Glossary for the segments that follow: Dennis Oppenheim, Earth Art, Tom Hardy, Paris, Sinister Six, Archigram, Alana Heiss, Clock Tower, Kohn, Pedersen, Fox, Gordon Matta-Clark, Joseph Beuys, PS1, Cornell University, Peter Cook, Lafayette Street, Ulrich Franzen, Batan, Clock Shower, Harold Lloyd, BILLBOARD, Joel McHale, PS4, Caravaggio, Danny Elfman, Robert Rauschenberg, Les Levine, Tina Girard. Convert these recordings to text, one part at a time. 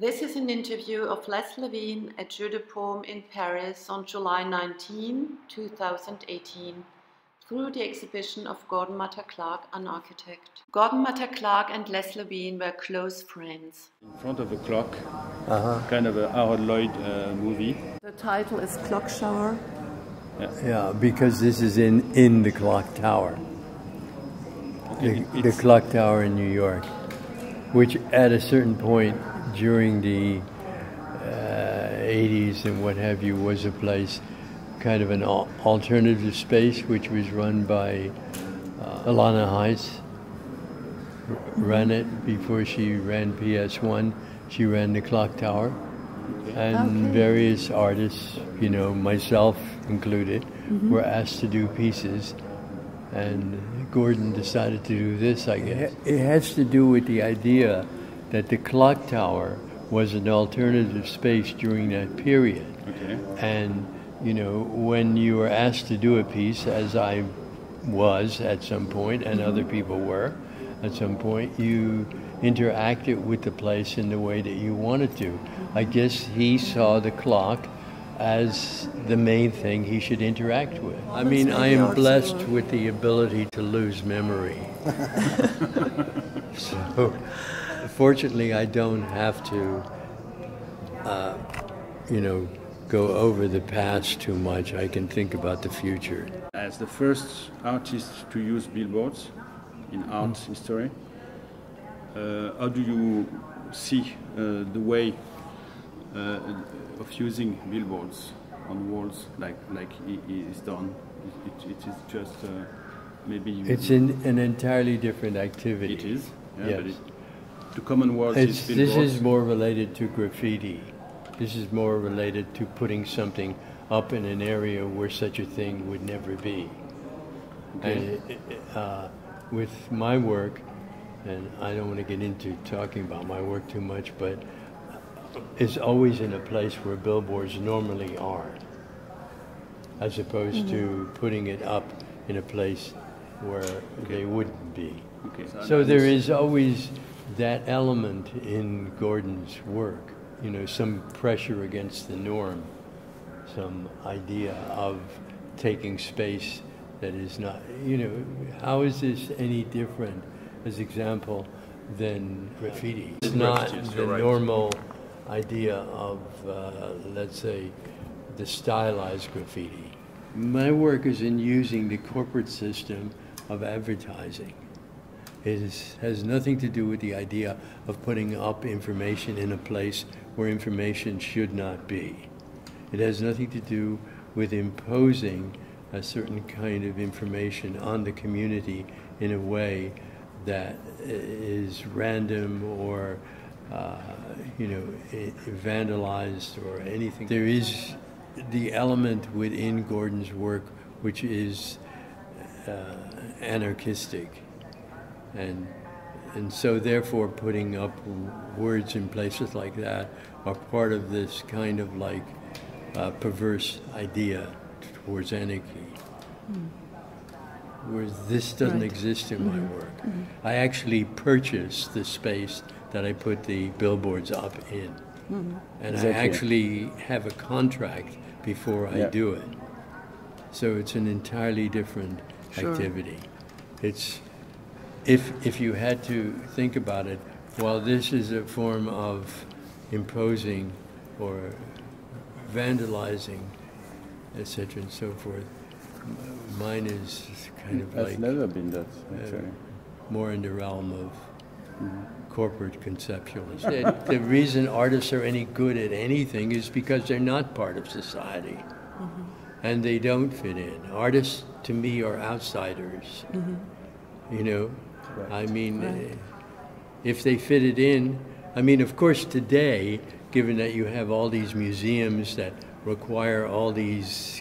This is an interview of Les Levine at Jeu de Paume in Paris on July 19, 2018, through the exhibition of Gordon Matta-Clark, an architect. Gordon Matta-Clark and Les Levine were close friends. In front of a clock, kind of a Harold Lloyd movie. The title is Clock Shower. Yeah, because this is in the Clock Tower. Okay, the Clock Tower in New York, which at a certain point during the 80s and what have you was a place, kind of an alternative space, which was run by Alana Heiss. Ran it before she ran PS1, she ran the Clock Tower, and various artists, you know, myself included, were asked to do pieces, and Gordon decided to do this, I guess. It has to do with the idea that the Clock Tower was an alternative space during that period. And, you know, when you were asked to do a piece, as I was at some point, and other people were at some point, you interacted with the place in the way that you wanted to. I guess he saw the clock as the main thing he should interact with. I mean, I am blessed with the ability to lose memory. So, fortunately, I don't have to, you know, go over the past too much. I can think about the future. As the first artist to use billboards in art history, how do you see the way of using billboards on walls, like it is done? It is just maybe... It's an entirely different activity. It is, yeah, yes. But the common words is billboards. This is more related to graffiti. This is more related to putting something up in an area where such a thing would never be. Okay. And, with my work, and I don't want to get into talking about my work too much, but it's always in a place where billboards normally are, as opposed to putting it up in a place where they wouldn't be. So there is always that element in Gordon's work, you know, some pressure against the norm, some idea of taking space that is not, you know, how is this any different as example than graffiti? It's not the normal idea of, let's say, the stylized graffiti. My work is in using the corporate system of advertising. It has nothing to do with the idea of putting up information in a place where information should not be. It has nothing to do with imposing a certain kind of information on the community in a way that is random or, you know, vandalized or anything. There is the element within Gordon's work which is anarchistic, and so therefore putting up words in places like that are part of this kind of like perverse idea towards anarchy. Whereas this doesn't exist in my work. I actually purchased the space that I put the billboards up in. And exactly. I actually have a contract before I do it. So it's an entirely different activity. It's, if you had to think about it, while this is a form of imposing or vandalizing, etc. and so forth, mine is kind of like... It's never been that, actually. More in the realm of corporate conceptualism. The reason artists are any good at anything is because they're not part of society. And they don't fit in. Artists, to me, are outsiders. You know? I mean, if they fitted in... I mean, of course, today, given that you have all these museums that require all these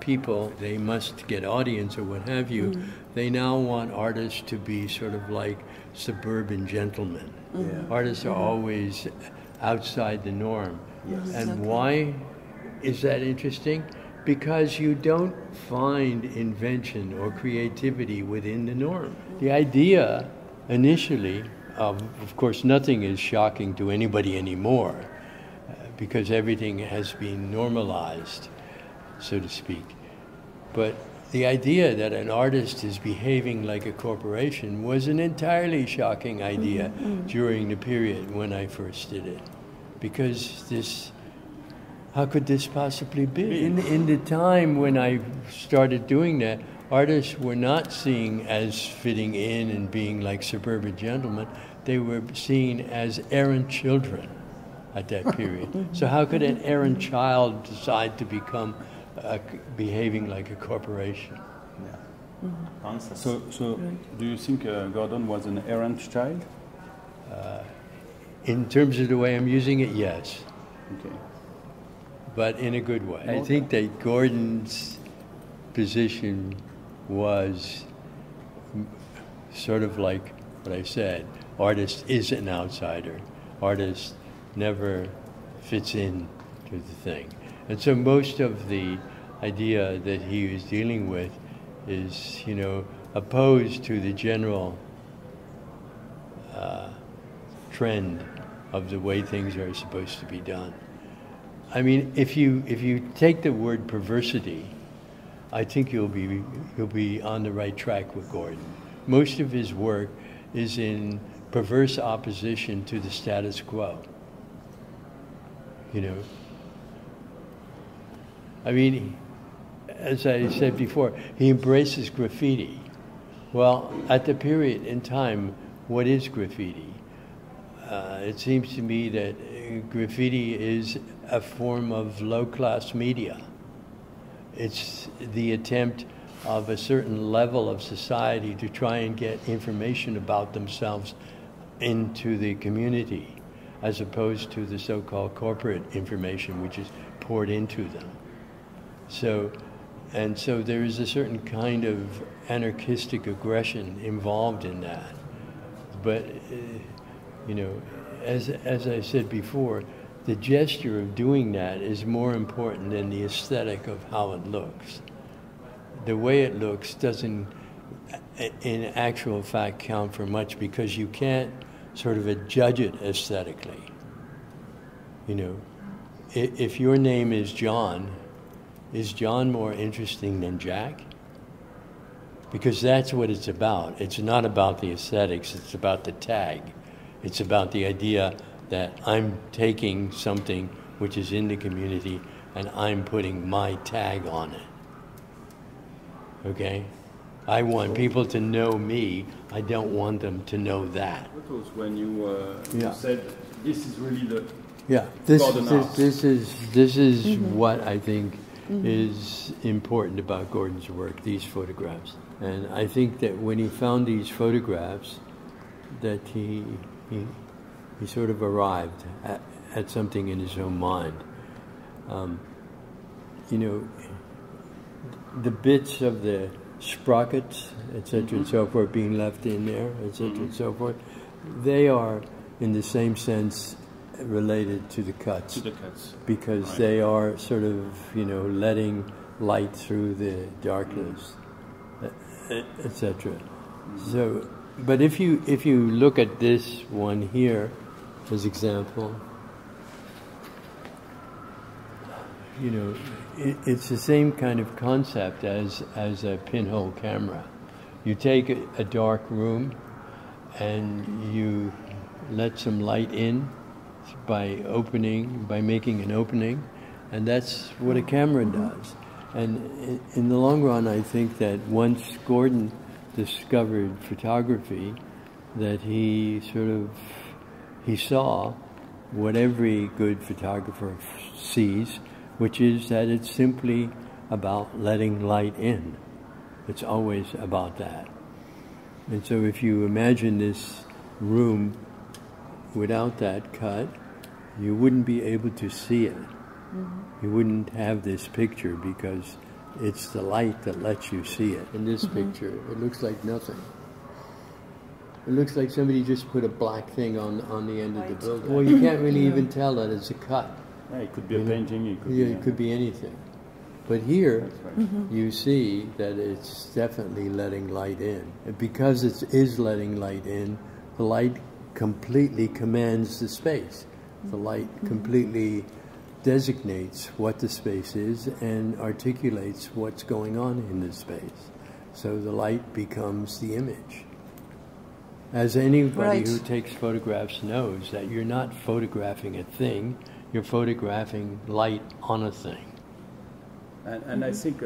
people, they must get audience or what have you, they now want artists to be sort of like suburban gentlemen. Artists are always outside the norm. And why is that interesting? Because you don't find invention or creativity within the norm. The idea initially Of course, nothing is shocking to anybody anymore because everything has been normalized, so to speak. But the idea that an artist is behaving like a corporation was an entirely shocking idea during the period when I first did it. Because this, how could this possibly be? In the time when I started doing that, artists were not seen as fitting in and being like suburban gentlemen. They were seen as errant children at that period. So how could an errant child decide to become behaving like a corporation? Yeah. Mm-hmm. So right. Do you think Gordon was an errant child? In terms of the way I'm using it, yes. Okay. But in a good way. Okay. I think that Gordon's position was sort of like what I said. Artist is an outsider. Artist never fits in to the thing. And so most of the idea that he was dealing with is, you know, opposed to the general trend of the way things are supposed to be done. I mean, if you take the word perversity, I think you'll be on the right track with Gordon. Most of his work is in perverse opposition to the status quo. You know, I mean, as I said before, he embraces graffiti. Well, at the period in time, what is graffiti? It seems to me that graffiti is a form of low-class media. It's the attempt of a certain level of society to try and get information about themselves into the community, as opposed to the so-called corporate information which is poured into them. So there is a certain kind of anarchistic aggression involved in that. But, you know, as I said before, the gesture of doing that is more important than the aesthetic of how it looks. The way it looks doesn't, in actual fact, count for much because you can't sort of judge it aesthetically. You know, if your name is John more interesting than Jack? Because that's what it's about. It's not about the aesthetics, it's about the tag. It's about the idea that I'm taking something which is in the community and I'm putting my tag on it, okay? I want people to know me, I don't want them to know that. What was when you, you said, this is really the... Yeah, this is what I think is important about Gordon's work, these photographs. And I think that when he found these photographs, that he sort of arrived at something in his own mind. You know, the bits of the sprockets, etc. and so forth, being left in there, etc. and so forth, they are, in the same sense, related to the cuts. To the cuts. Because right. They are sort of, you know, letting light through the darkness, etc. So, but if you look at this one here, as example, you know, it's the same kind of concept as a pinhole camera. You take a dark room and you let some light in by making an opening, and that's what a camera does. And in the long run, I think that once Gordon discovered photography, that he saw what every good photographer sees, which is that it's simply about letting light in. It's always about that. And so if you imagine this room without that cut, you wouldn't be able to see it. You wouldn't have this picture because it's the light that lets you see it. In this picture, it looks like nothing. It looks like somebody just put a black thing on the end of the building. Well, you can't really even tell that it's a cut. Yeah, it could be a painting. It could be anything. But here, right. You see that it's definitely letting light in. And because it is letting light in, the light completely commands the space. The light completely designates what the space is and articulates what's going on in the space. So the light becomes the image. As anybody who takes photographs knows, that you're not photographing a thing, you're photographing light on a thing. And I think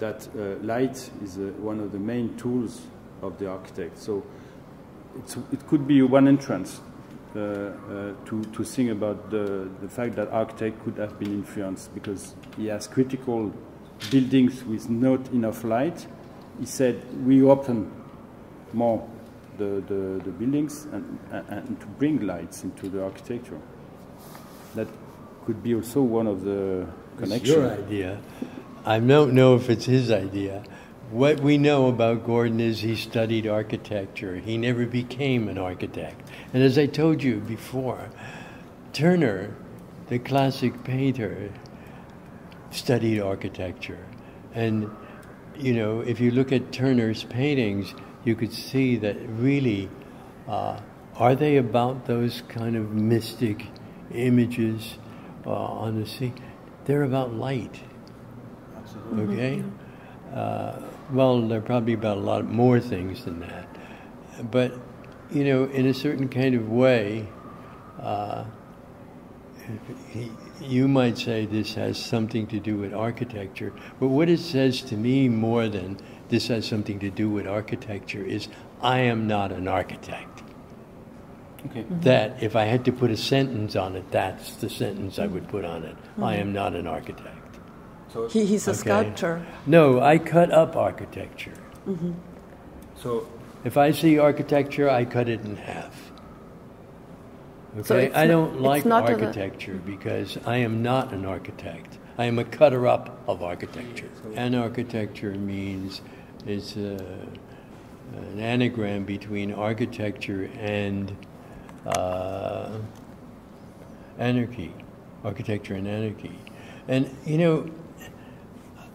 that light is one of the main tools of the architect. So it could be one entrance to think about the fact that architect could have been influenced because he has critical buildings with not enough light. He said, we open more the buildings and to bring lights into the architecture. That could be also one of the connections. It's your idea. I don't know if it's his idea. What we know about Gordon is he studied architecture. He never became an architect. And as I told you before, Turner, the classic painter, studied architecture. And, you know, if you look at Turner's paintings, you could see that really, are they about those kind of mystic images on the sea? They're about light. Absolutely. Okay? Well, they're probably about a lot more things than that. But, you know, in a certain kind of way, you might say this has something to do with architecture. But what it says to me more than this has something to do with architecture is I am not an architect. Okay. That if I had to put a sentence on it, that's the sentence I would put on it. I am not an architect. So he's a sculptor. No, I cut up architecture. So if I see architecture, I cut it in half. Okay, so I don't like architecture because I am not an architect. I am a cutter up of architecture. So and architecture means it's an anagram between architecture and anarchy, architecture and anarchy. And you know,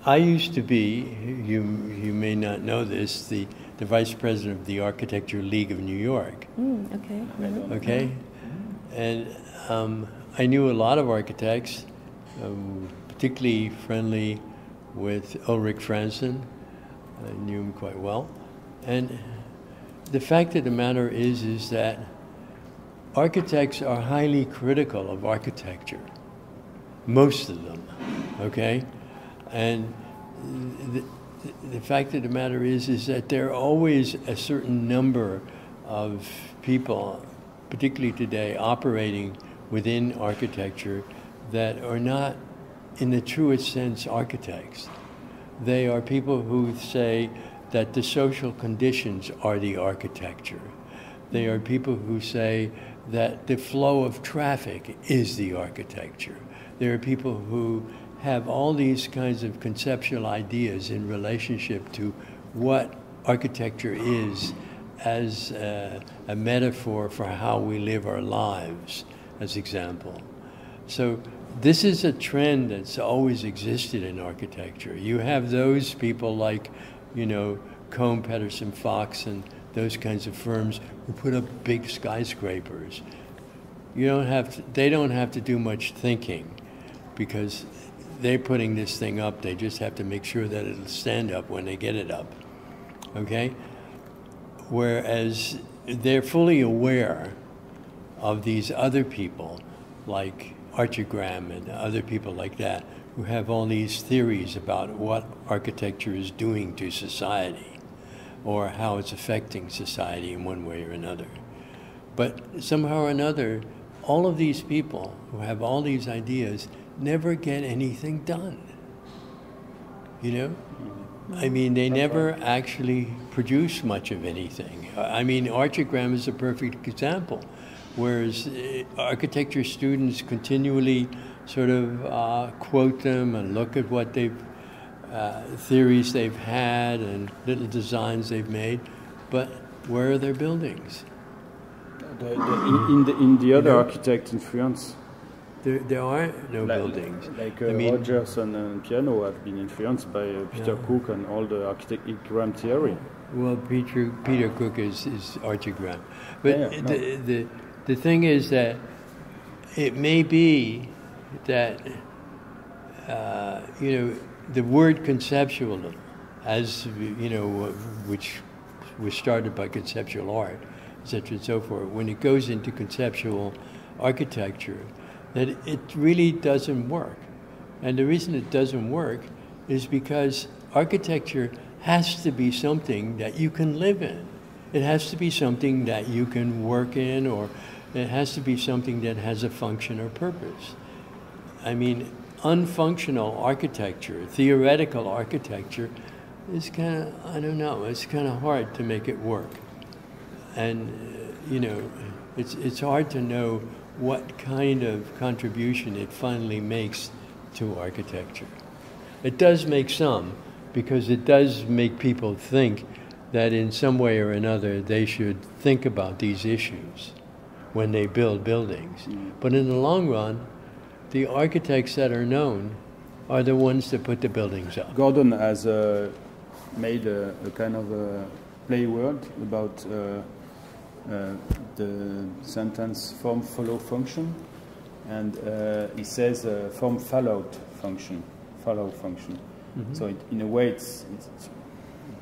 I used to be, you may not know this, the vice president of the Architecture League of New York. Okay? And I knew a lot of architects, particularly friendly with Ulrich Franzen. I knew him quite well. And the fact of the matter is that architects are highly critical of architecture, most of them, okay? And the fact of the matter is that there are always a certain number of people, particularly today, operating within architecture that are not, in the truest sense, architects. They are people who say that the social conditions are the architecture. They are people who say that the flow of traffic is the architecture. There are people who have all these kinds of conceptual ideas in relationship to what architecture is as a metaphor for how we live our lives, as example. So this is a trend that's always existed in architecture. You have those people like, you know, Kohn, Pedersen, Fox, and those kinds of firms who put up big skyscrapers. You don't have to, they don't have to do much thinking because they're putting this thing up. They just have to make sure that it'll stand up when they get it up, okay? Whereas they're fully aware of these other people like Archigram and other people like that who have all these theories about what architecture is doing to society or how it's affecting society in one way or another. But somehow or another, all of these people who have all these ideas never get anything done, you know? I mean, they never actually produce much of anything. I mean, Archigram is a perfect example, whereas architecture students continually sort of quote them and look at what they've, theories they've had and little designs they've made, but where are their buildings? In the other architect influence. There are no buildings. Rogers and Piano have been influenced by Peter Cook and all the architectgram theory. Well, Peter Cook is Archigram. But the thing is that it may be that, the word conceptualism, as, which was started by conceptual art, etc. and so forth, when it goes into conceptual architecture, that it really doesn't work. And the reason it doesn't work is because architecture has to be something that you can live in. It has to be something that you can work in, or it has to be something that has a function or purpose. I mean, unfunctional architecture, theoretical architecture, is kind of, I don't know, it's kind of hard to make it work. And, it's hard to know what kind of contribution it finally makes to architecture. It does make some, because it does make people think that in some way or another they should think about these issues when they build buildings. But in the long run, the architects that are known are the ones that put the buildings up. Gordon has made a kind of a play word about the sentence form follow function, and he says form follow function. Mm-hmm. So in a way, it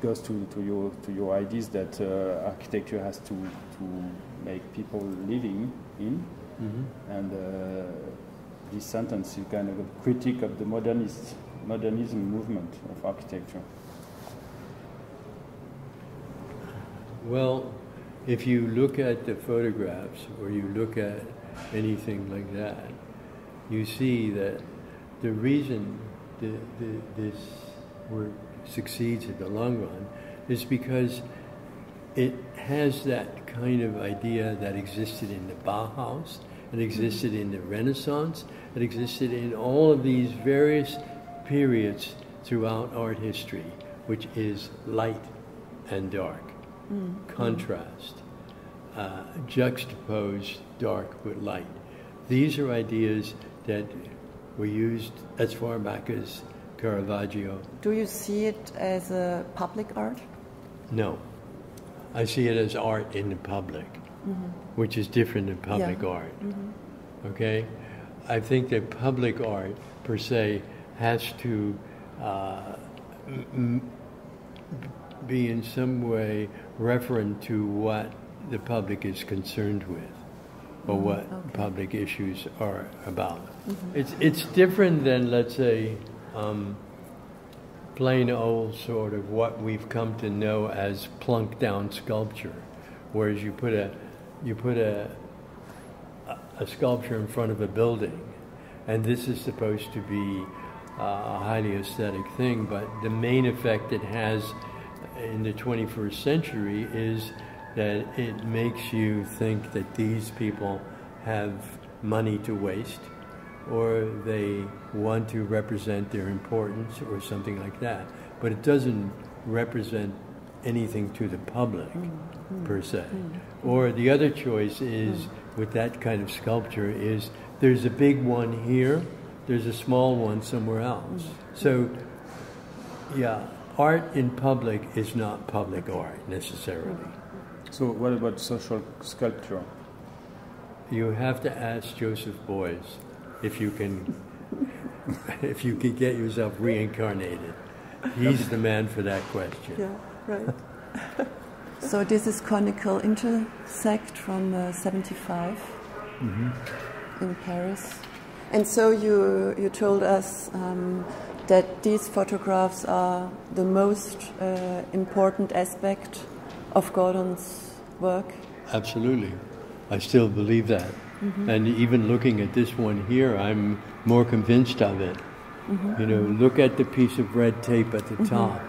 goes to your ideas that architecture has to make people living in, mm-hmm. and this sentence is kind of a critique of the modernism movement of architecture. Well, if you look at the photographs, or you look at anything like that, you see that the reason this work succeeds in the long run is because it has that kind of idea that existed in the Bauhaus, it existed in the Renaissance, it existed in all of these various periods throughout art history, which is light and dark. Contrast, juxtaposed dark with light. These are ideas that were used as far back as Caravaggio. Do you see it as a public art? No. I see it as art in the public, mm-hmm. which is different than public art. Mm-hmm. Okay? I think that public art, per se, has to be in some way referent to what the public is concerned with, or what public issues are about. Mm-hmm. It's different than, let's say, plain old sort of what we've come to know as plunk down sculpture, whereas you put a sculpture in front of a building, and this is supposed to be a highly aesthetic thing, but the main effect it has in the 21st century is that it makes you think that these people have money to waste, or they want to represent their importance, or something like that. But it doesn't represent anything to the public, per se. Or the other choice is, with that kind of sculpture, is there's a big one here, there's a small one somewhere else. So, yeah. Art in public is not public art, necessarily. So what about social sculpture? You have to ask Joseph Beuys if you can get yourself reincarnated. He's the man for that question. Yeah, right. So this is Conical Intersect from 75 in Paris. And so you told us that these photographs are the most important aspect of Gordon's work? Absolutely. I still believe that. Mm-hmm. And even looking at this one here, I'm more convinced of it. Mm-hmm. Look at the piece of red tape at the top,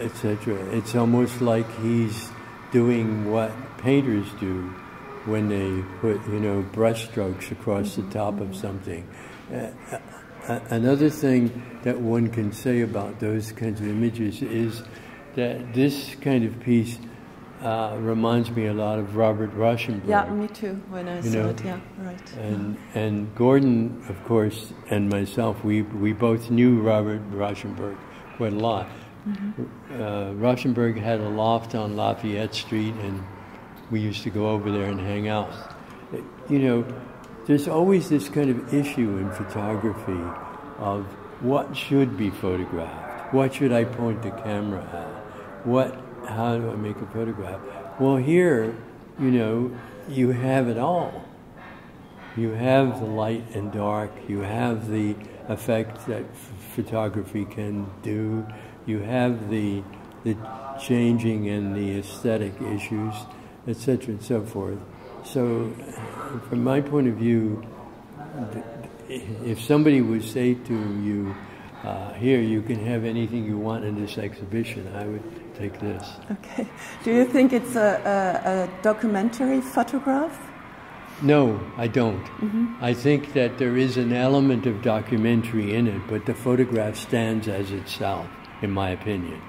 etc. It's almost like he's doing what painters do when they put, brushstrokes across the top of something. Another thing that one can say about those kinds of images is that this kind of piece reminds me a lot of Robert Rauschenberg. Yeah, me too, when I saw it, yeah, right. And Gordon, of course, and myself, we both knew Robert Rauschenberg quite a lot. Mm-hmm. Rauschenberg had a loft on Lafayette Street, and we used to go over there and hang out. There's always this kind of issue in photography of what should be photographed, what should I point the camera at, how do I make a photograph? Well, here, you have it all. You have the light and dark, you have the effect that photography can do, you have the changing and the aesthetic issues, etc. and so forth. So, from my point of view, if somebody would say to you, here, you can have anything you want in this exhibition, I would take this. Okay. Do you think it's a documentary photograph? No, I don't. Mm-hmm. I think that there is an element of documentary in it, but the photograph stands as itself, in my opinion,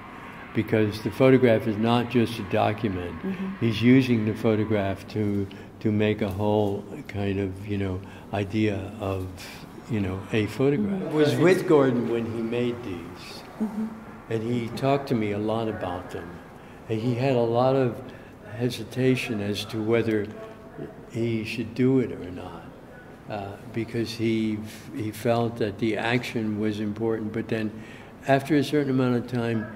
because the photograph is not just a document. Mm-hmm. He's using the photograph to make a whole kind of, idea of, a photograph. I was with Gordon when he made these, mm-hmm. and he talked to me a lot about them. And he had a lot of hesitation as to whether he should do it or not, because he felt that the action was important. But then, after a certain amount of time,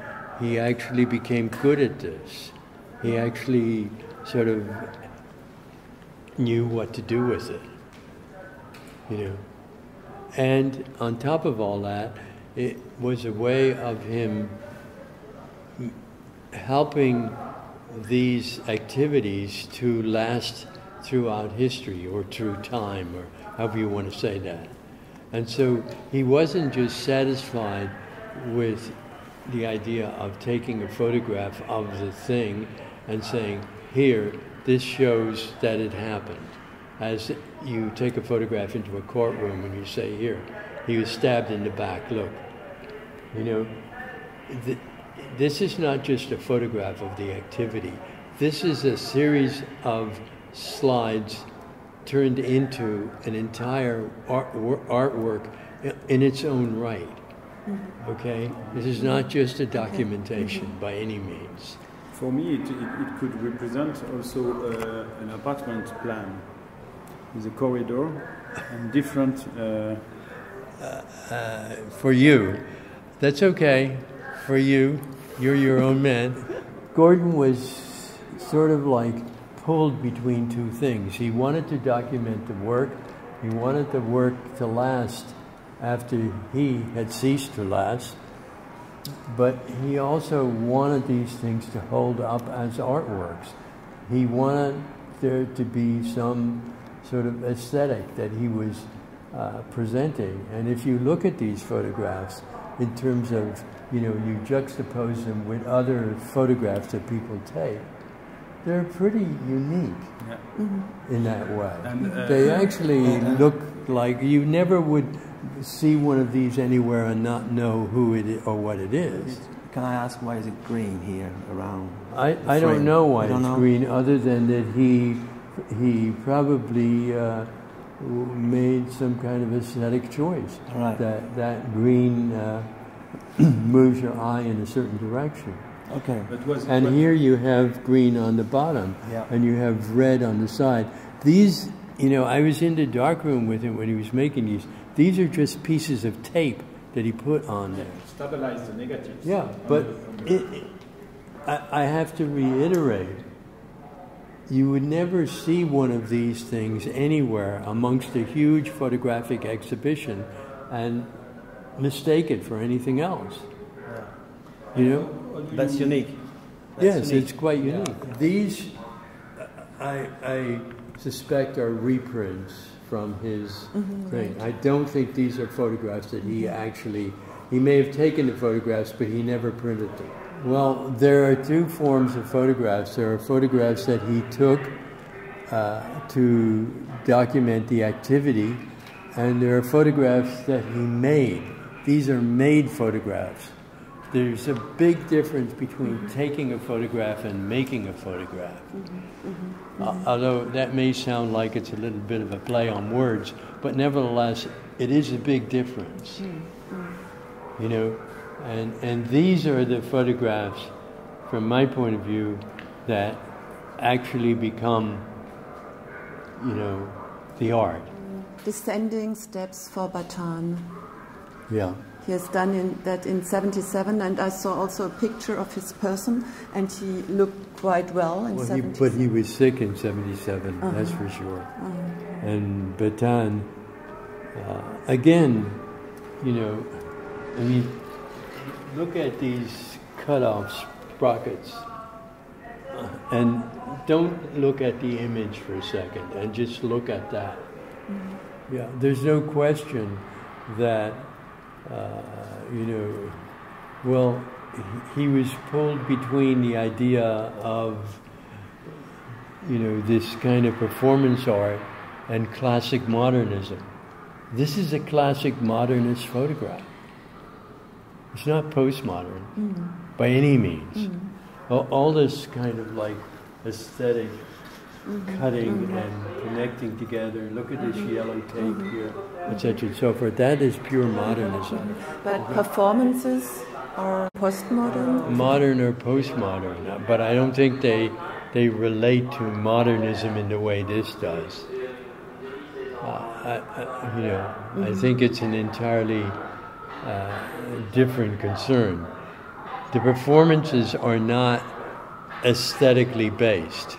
he actually became good at this. He actually sort of knew what to do with it, And on top of all that, it was a way of him helping these activities to last throughout history or through time, or however you want to say that. And so he wasn't just satisfied with the idea of taking a photograph of the thing and saying, here, this shows that it happened. As you take a photograph into a courtroom and you say, here, he was stabbed in the back, look. This is not just a photograph of the activity. This is a series of slides turned into an entire artwork in its own right, okay? This is not just a documentation by any means. For me, it could represent also an apartment plan. The corridor and different. For you, that's okay. For you, you're your own man. Gordon was sort of like pulled between two things. He wanted to document the work. He wanted the work to last after he had ceased to last. But he also wanted these things to hold up as artworks. He wanted there to be some sort of aesthetic that he was presenting. And if you look at these photographs in terms of, you juxtapose them with other photographs that people take, they're pretty unique, yeah. In that way. And, they actually look like, you never would see one of these anywhere and not know who it is or what it is. Can I ask, why is it green here around? I don't know why it's green, other than that he probably made some kind of aesthetic choice. Right. That green moves your eye in a certain direction. Okay. And here you have green on the bottom, yeah. And you have red on the side. These, I was in the darkroom with him when he was making these. These are just pieces of tape that he put on there. Stabilize the negatives. Yeah, but I have to reiterate, you would never see one of these things anywhere amongst a huge photographic exhibition and mistake it for anything else. That's unique. Yes, it's quite unique. Yeah. These, I suspect, are reprints from his thing. I don't think these are photographs that he may have taken the photographs, but he never printed them. Well, there are two forms of photographs. There are photographs that he took to document the activity, and there are photographs that he made. These are made photographs. There's a big difference between taking a photograph and making a photograph. Although that may sound like it's a little bit of a play on words, but nevertheless, it is a big difference. You know, and these are the photographs, from my point of view, that actually become, you know, the art. Descending steps for Batan. Yeah. He has done that in 77, and I saw also a picture of his person, and he looked quite well in 77. But he was sick in 77, that's for sure. And Batan, again, you know, I mean, look at these cut-off sprockets, and don't look at the image for a second, and just look at that. Yeah, there's no question that you know, well, he was pulled between the idea of, you know, this kind of performance art and classic modernism. This is a classic modernist photograph. It's not postmodern by any means. All this kind of like aesthetic cutting and connecting together. Look at this yellow tape here, etc. and so forth. That is pure modernism. But performances are postmodern? Modern or postmodern, but I don't think they relate to modernism in the way this does. You know, I think it's an entirely different concern. The performances are not aesthetically based.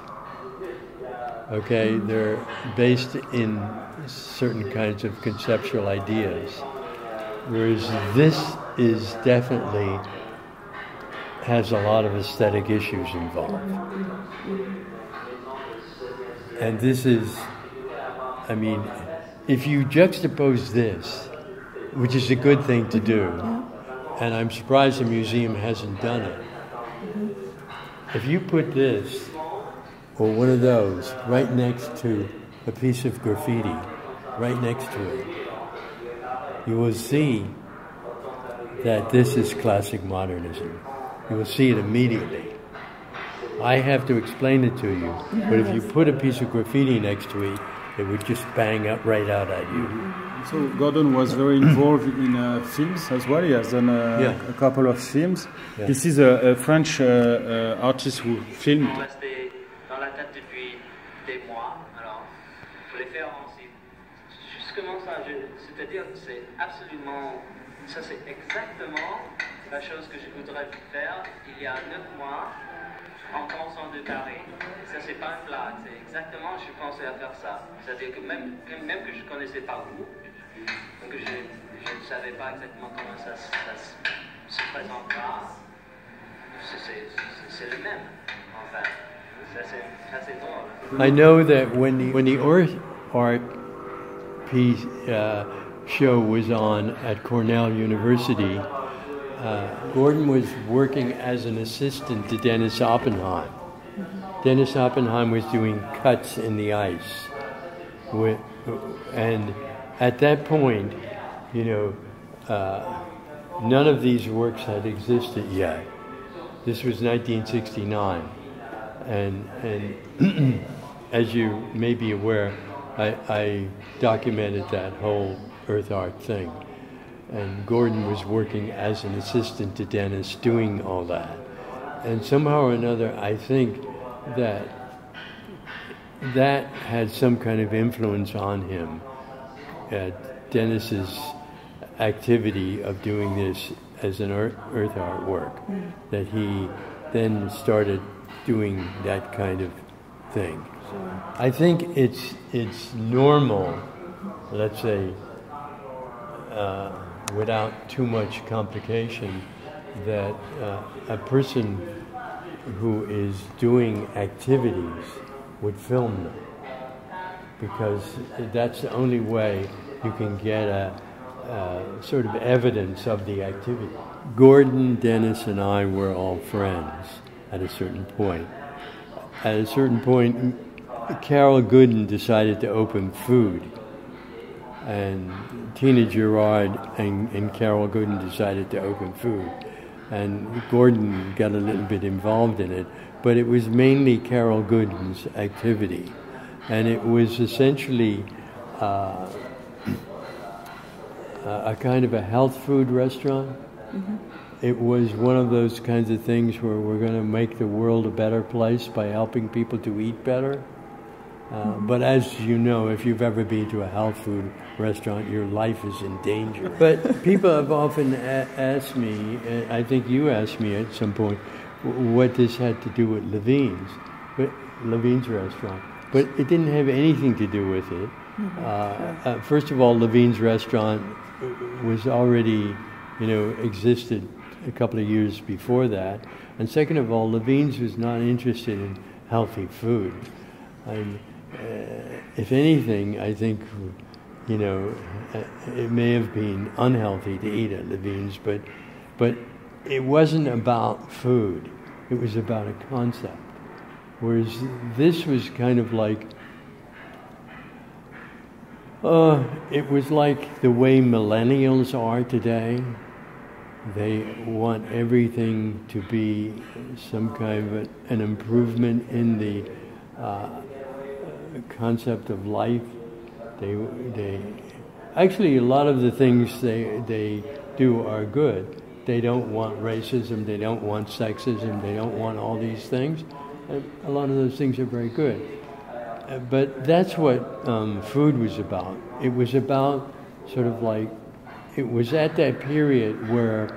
Okay, they're based in certain kinds of conceptual ideas, whereas this is definitely has a lot of aesthetic issues involved. And this is, I mean, if you juxtapose this, which is a good thing to do, and I'm surprised the museum hasn't done it, if you put this or one of those right next to a piece of graffiti, right next to it, you will see that this is classic modernism. You will see it immediately. I have to explain it to you, but if you put a piece of graffiti next to it, it would just bang up right out at you. So Gordon was very involved in films as well. He has done a couple of films. Yeah. This is a French artist who filmed. C'est-à-dire que c'est absolument, ça c'est exactement la chose que je voudrais faire il y a 9 mois en pensant de carré. Ça c'est pas un plat, c'est exactement je pensais à faire ça. C'est-à-dire que même que je connaissais pas où, donc je ne savais pas exactement comment ça se présente là, c'est le même enfin. I know that when the Earth Art piece show was on at Cornell University, Gordon was working as an assistant to Dennis Oppenheim. Dennis Oppenheim was doing cuts in the ice, and at that point, you know, none of these works had existed yet. This was 1969. And as you may be aware, I documented that whole Earth Art thing. And Gordon was working as an assistant to Dennis doing all that. And somehow or another, I think that had some kind of influence on him. Dennis's activity of doing this as an Earth Art work, that he then started doing that kind of thing. I think it's normal, let's say, without too much complication, that a person who is doing activities would film them, because that's the only way you can get a sort of evidence of the activity. Gordon, Dennis, and I were all friends. At a certain point. At a certain point, Carol Gooden decided to open Food. And Tina Girard and Carol Gooden decided to open Food. and Gordon got a little bit involved in it, but it was mainly Carol Gooden's activity. And it was essentially a kind of a health food restaurant. Mm-hmm. It was one of those kinds of things where we're going to make the world a better place by helping people to eat better. But as you know, if you've ever been to a health food restaurant, your life is in danger. But people have often asked me, I think you asked me at some point, what this had to do with Levine's, restaurant. But it didn't have anything to do with it. First of all, Levine's restaurant was already, existed a couple of years before that. And second of all, Levine's was not interested in healthy food. And if anything, I think, it may have been unhealthy to eat at Levine's, but it wasn't about food. It was about a concept. Whereas this was kind of like, it was like the way millennials are today. They want everything to be some kind of an improvement in the concept of life. They actually, a lot of the things they do are good. They don't want racism, they don't want sexism, they don't want all these things. And a lot of those things are very good. But that's what food was about. It was about sort of like, it was at that period where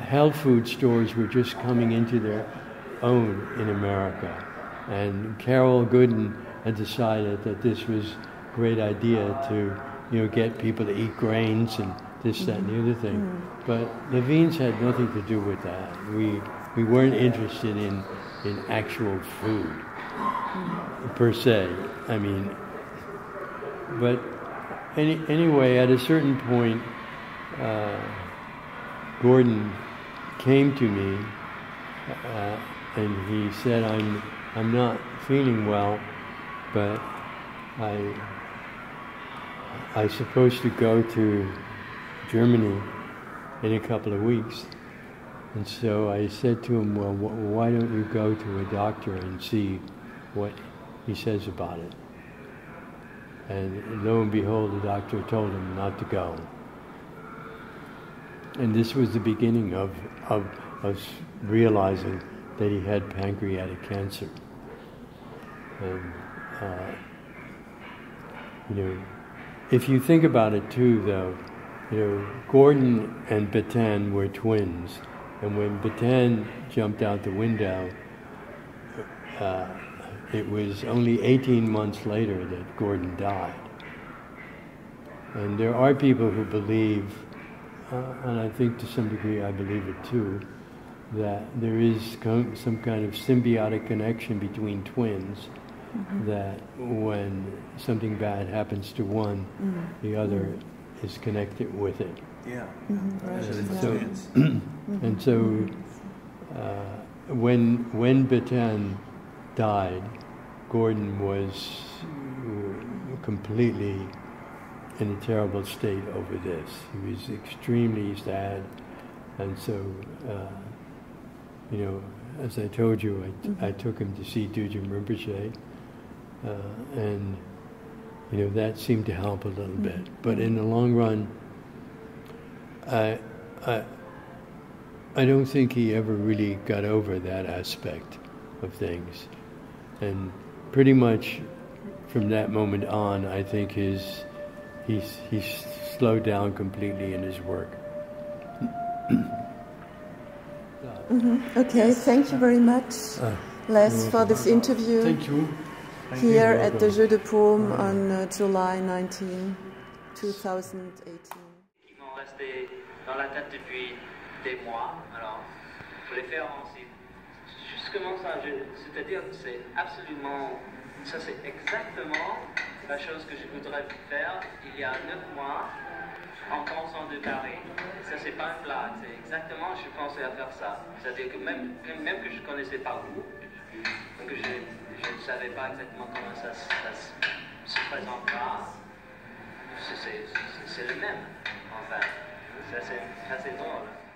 health food stores were just coming into their own in America. And Carol Gooden had decided that this was a great idea to, get people to eat grains and this, that, and the other thing. Mm-hmm. But Levine's had nothing to do with that. We weren't interested in actual food, mm-hmm. per se. I mean, but anyway, at a certain point, Gordon came to me and he said, I'm not feeling well, but I'm supposed to go to Germany in a couple of weeks. And so I said to him, well, why don't you go to a doctor and see what he says about it? And lo and behold, the doctor told him not to go. And this was the beginning of us realizing that he had pancreatic cancer. And, if you think about it too, though, Gordon and Batan were twins. And when Batan jumped out the window, it was only 18 months later that Gordon died. And there are people who believe, and I think to some degree I believe it too, that there is some kind of symbiotic connection between twins, mm-hmm. that when something bad happens to one, mm-hmm. the other mm-hmm. is connected with it. Yeah. Mm-hmm. Right. And so when Batan died, Gordon was completely in a terrible state over this. He was extremely sad, and so. As I told you, I took him to see Dujan Rinpoche, and that seemed to help a little bit. But in the long run, I don't think he ever really got over that aspect of things, and pretty much from that moment on, I think he slowed down completely in his work. Mm-hmm. Okay, yes. Thank you very much, Les, for this interview. Thank you. Here at the Jeu de Paume on July 19, 2018. Ils vont rester dans la tête depuis des mois. Alors, je vais les faire justement ça. C'est-à-dire, c'est absolument, ça c'est exactement la chose que je voudrais faire il y a 9 mois. En pensant de Paris, ça c'est pas un plat, c'est exactement je pensais à faire ça. C'est-à-dire que même que je connaissais pas vous, que je ne savais pas exactement comment ça se présentera, c'est le même, enfin, ça c'est drôle.